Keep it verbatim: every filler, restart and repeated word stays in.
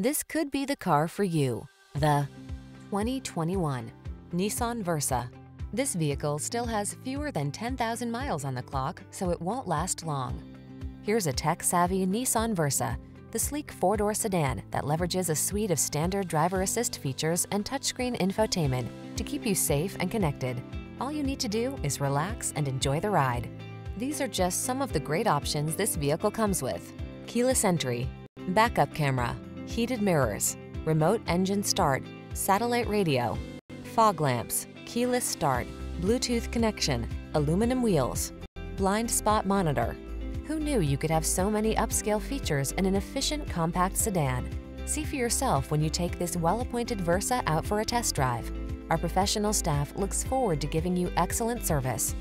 This could be the car for you. The twenty twenty-one Nissan Versa. This vehicle still has fewer than ten thousand miles on the clock, so it won't last long. Here's a tech-savvy Nissan Versa, the sleek four-door sedan that leverages a suite of standard driver assist features and touchscreen infotainment to keep you safe and connected. All you need to do is relax and enjoy the ride. These are just some of the great options this vehicle comes with: keyless entry, backup camera, heated mirrors, remote engine start, satellite radio, fog lamps, keyless start, Bluetooth connection, aluminum wheels, blind spot monitor. Who knew you could have so many upscale features in an efficient compact sedan? See for yourself when you take this well-appointed Versa out for a test drive. Our professional staff looks forward to giving you excellent service.